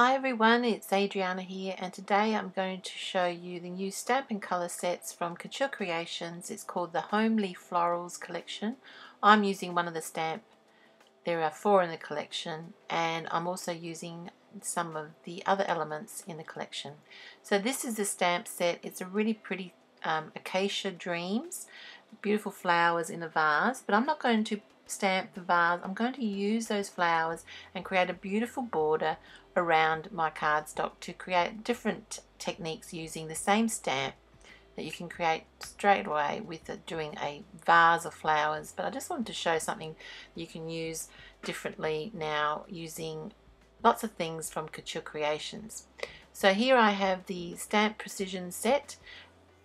Hi everyone, it's Adriana here, and today I'm going to show you the new stamp and colour sets from Couture Creations. It's called the Homely Florals Collection. I'm using one of the stamp. There are four in the collection, and I'm also using some of the other elements in the collection. So this is the stamp set. It's a really pretty Acacia Dreams, beautiful flowers in a vase, but I'm not going to stamp the vase. I'm going to use those flowers and create a beautiful border around my cardstock to create different techniques using the same stamp that you can create straight away with doing a vase of flowers. But I just wanted to show something you can use differently now using lots of things from Couture Creations. So here I have the Stamp Precision Set.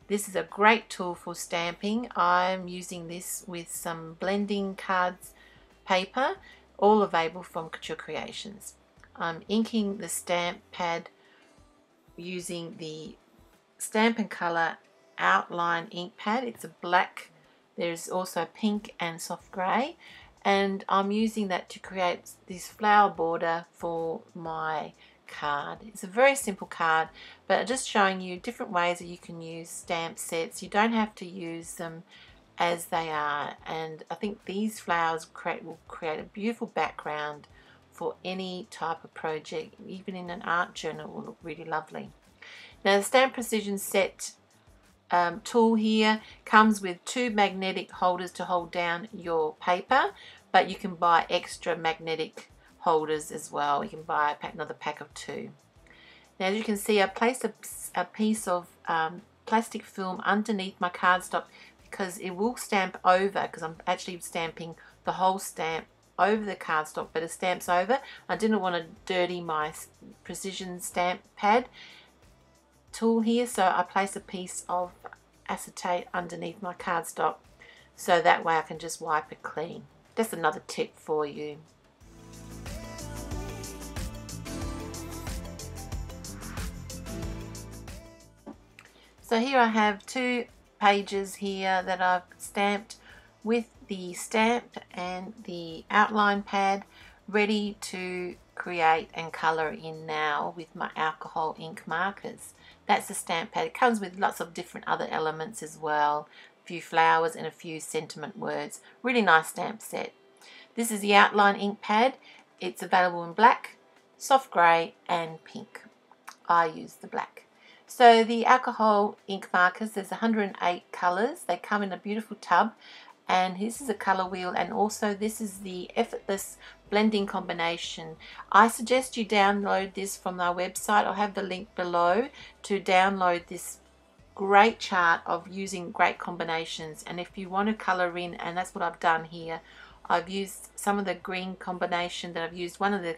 This is a great tool for stamping. I'm using this with some blending cards paper, all available from Couture Creations. I'm inking the stamp pad using the Stamp and Colour Outline ink pad. It's a black, there's also pink and soft grey, and I'm using that to create this flower border for my card. It's a very simple card, but just showing you different ways that you can use stamp sets. You don't have to use them as they are, and I think these flowers will create a beautiful background for any type of project. Even in an art journal, it will look really lovely. Now the Stamp Precision Set tool here comes with two magnetic holders to hold down your paper, but you can buy extra magnetic holders as well. You can buy another pack of two. Now as you can see, I placed a piece of plastic film underneath my cardstock because it will stamp over, because I'm actually stamping the whole stamp over the cardstock, but it stamps over. I didn't want to dirty my precision stamp pad tool here, so I placed a piece of acetate underneath my cardstock so that way I can just wipe it clean. That's another tip for you. So here I have two pages here that I've stamped with the stamp and the outline pad, ready to create and colour in now with my alcohol ink markers. That's the stamp pad. It comes with lots of different other elements as well, a few flowers and a few sentiment words. Really nice stamp set. This is the outline ink pad. It's available in black, soft grey and pink. I use the black. So the alcohol ink markers, there's 108 colours. They come in a beautiful tub, and this is a colour wheel, and also this is the effortless blending combination. I suggest you download this from our website. I'll have the link below to download this great chart of using great combinations. And if you want to colour in, and that's what I've done here, I've used some of the green combination that I've used, one of the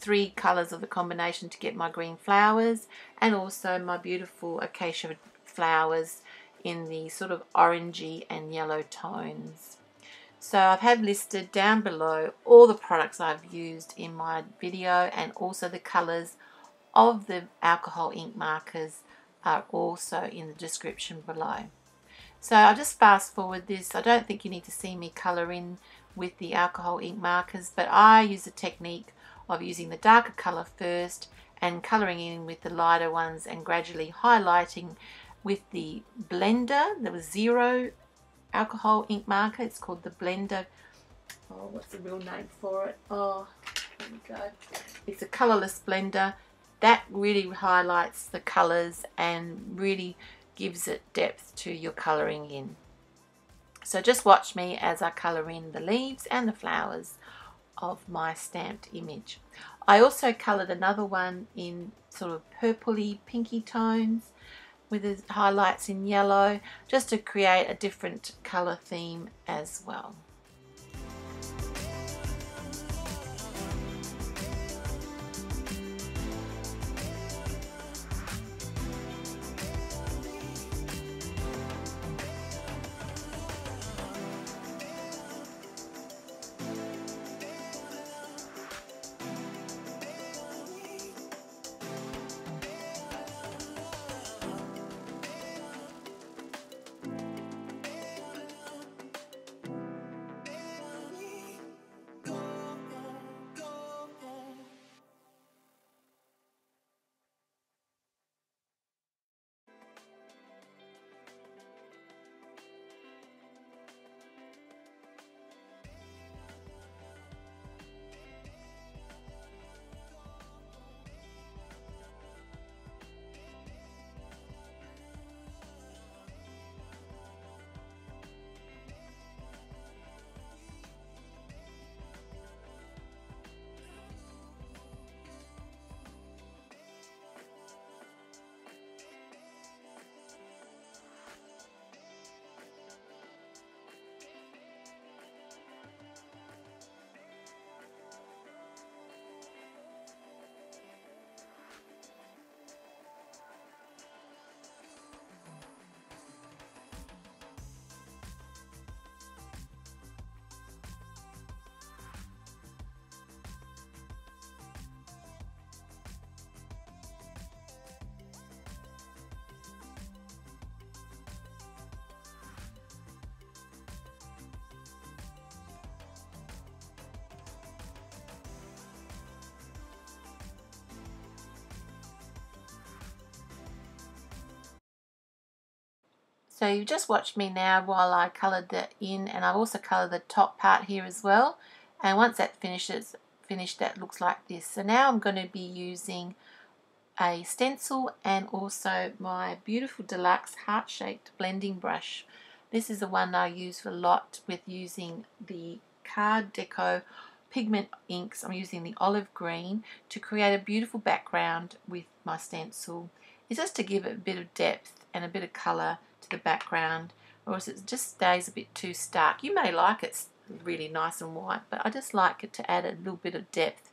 three colours of the combination to get my green flowers, and also my beautiful acacia flowers in the sort of orangey and yellow tones. So I have listed down below all the products I've used in my video, and also the colours of the alcohol ink markers are also in the description below. So I'll just fast forward this. I don't think you need to see me colour in with the alcohol ink markers, but I use a technique of using the darker colour first and colouring in with the lighter ones, and gradually highlighting with the blender. There was zero alcohol ink marker. It's called the blender. Oh, what's the real name for it? Oh, there we go. It's a colourless blender. That really highlights the colours and really gives it depth to your colouring in. So just watch me as I colour in the leaves and the flowers of my stamped image. I also coloured another one in sort of purpley pinky tones with the highlights in yellow, just to create a different colour theme as well. So you just watched me now while I coloured that in, and I've also coloured the top part here as well. And once that finished, that looks like this. So now I'm going to be using a stencil and also my beautiful deluxe heart-shaped blending brush. This is the one I use a lot with using the Card Deco pigment inks. I'm using the olive green to create a beautiful background with my stencil. It's just to give it a bit of depth and a bit of colour to the background, or else it just stays a bit too stark. You may like it really nice and white, but I just like it to add a little bit of depth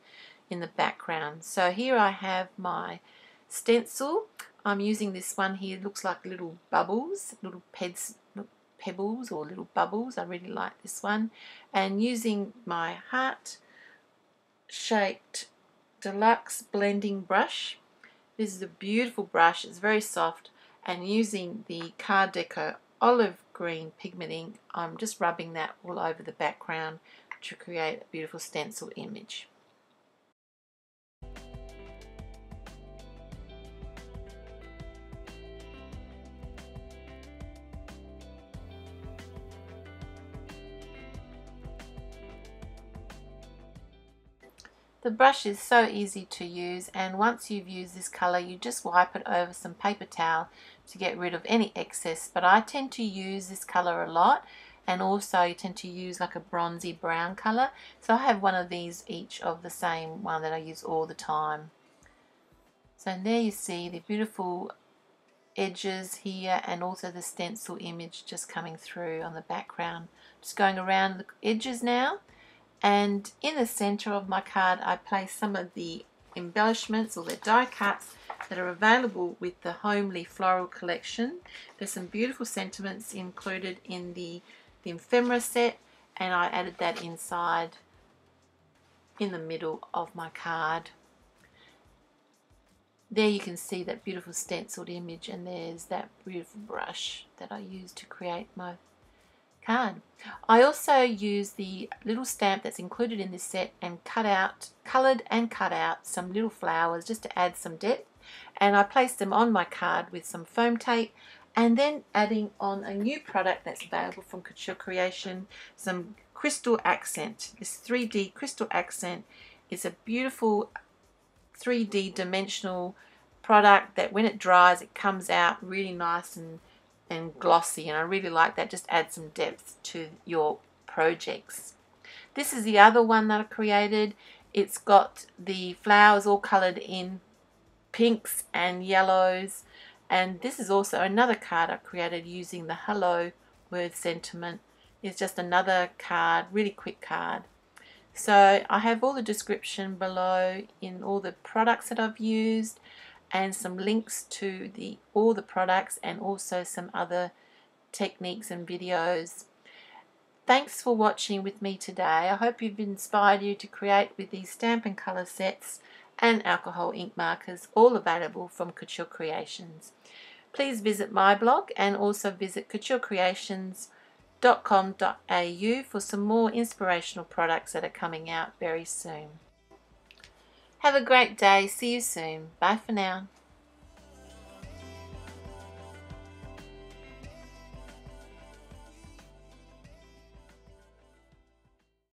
in the background. So here I have my stencil. I'm using this one here. It looks like little bubbles, little pebbles or little bubbles. I really like this one. And using my heart-shaped deluxe blending brush. This is a beautiful brush. It's very soft. And using the Card Deco olive green pigment ink, I'm just rubbing that all over the background to create a beautiful stencil image. The brush is so easy to use, and once you've used this colour you just wipe it over some paper towel to get rid of any excess, but I tend to use this colour a lot, and also you tend to use like a bronzy brown colour, so I have one of these each of the same one that I use all the time. So there you see the beautiful edges here and also the stencil image just coming through on the background. Just going around the edges now. And in the center of my card I place some of the embellishments or the die cuts that are available with the Homely Floral Collection. There's some beautiful sentiments included in the ephemera set, and I added that inside in the middle of my card. There you can see that beautiful stenciled image, and there's that beautiful brush that I used to create my card. I also use the little stamp that's included in this set and coloured and cut out some little flowers just to add some depth, and I placed them on my card with some foam tape, and then adding on a new product that's available from Couture Creation, some crystal accent. This 3D crystal accent is a beautiful 3D dimensional product that when it dries it comes out really nice and glossy, and I really like that. Just add some depth to your projects. This is the other one that I created. It's got the flowers all coloured in pinks and yellows, and this is also another card I created using the hello word sentiment. It's just another card, really quick card. So I have all the description below in all the products that I've used, and some links to all the products and also some other techniques and videos. Thanks for watching with me today. I hope you've inspired you to create with these stamp and colour sets and alcohol ink markers, all available from Couture Creations. Please visit my blog and also visit couturecreations.com.au for some more inspirational products that are coming out very soon. Have a great day. See you soon. Bye for now.